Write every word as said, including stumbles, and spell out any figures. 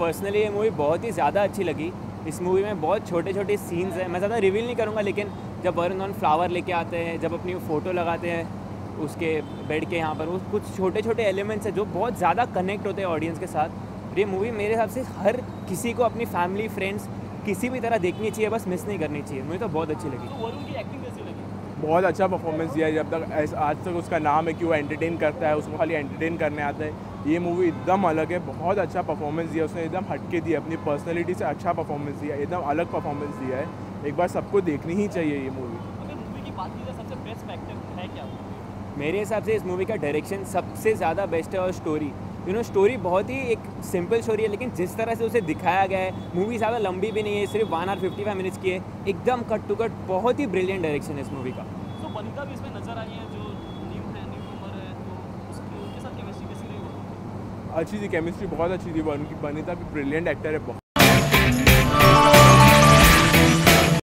Personally ये movie बहुत ही ज़्यादा अच्छी लगी। इस मूवी में बहुत छोटे छोटे सीन्स हैं, मैं ज़्यादा रिवील नहीं करूँगा, लेकिन जब वरुण धवन फ्लावर लेके आते हैं, जब अपनी फ़ोटो लगाते हैं उसके बेड के यहाँ पर, वो कुछ छोटे छोटे एलिमेंट्स हैं जो बहुत ज़्यादा कनेक्ट होते हैं ऑडियंस के साथ। ये मूवी मेरे हिसाब से हर किसी को अपनी फैमिली, फ्रेंड्स, किसी भी तरह देखनी चाहिए, बस मिस नहीं करनी चाहिए। मुझे तो बहुत अच्छी लगी। तो वरुण की एक्टिंग कैसी लगी? बहुत अच्छा परफॉर्मेंस दिया है। जब तक आज तक उसका नाम है कि वो एंटरटेन करता है, उसको खाली एंटरटेन करने आता है, ये मूवी एकदम अलग है। बहुत अच्छा परफॉर्मेंस दिया उसने, एकदम हटके दिया, अपनी पर्सनैलिटी से अच्छा परफॉर्मेंस दिया, एकदम अलग परफॉर्मेंस दिया है। एक बार सबको देखनी ही चाहिए ये मूवी। अगर मूवी की बात की जाए, सबसे बेस्ट फैक्टर है क्या? मेरे हिसाब से इस मूवी का डायरेक्शन सबसे ज़्यादा बेस्ट है, और स्टोरी, यू नो स्टोरी बहुत ही एक सिंपल स्टोरी है, लेकिन जिस तरह से उसे दिखाया गया है, मूवी ज़्यादा लंबी भी नहीं है, सिर्फ one hour fifty five minutes की है, एकदम कट टू कट। बहुत ही ब्रिलियंट डायरेक्शन है इस मूवी का। तो वनिता भी इसमें नजर आई है, जो न्यू है, न्यू कमर है, तो उसकी उनके साथ केमिस्ट्री कैसी रही? अच्छी थी, केमिस्ट्री बहुत अच्छी थी। वनिता भी ब्रिलियंट एक्टर है।